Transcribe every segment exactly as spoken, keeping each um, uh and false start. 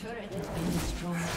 turret has been destroyed.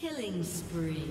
Killing spree.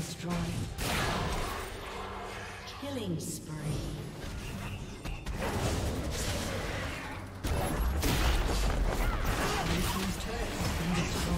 destroyed. Killing spree. Destroyed.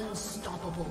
Unstoppable.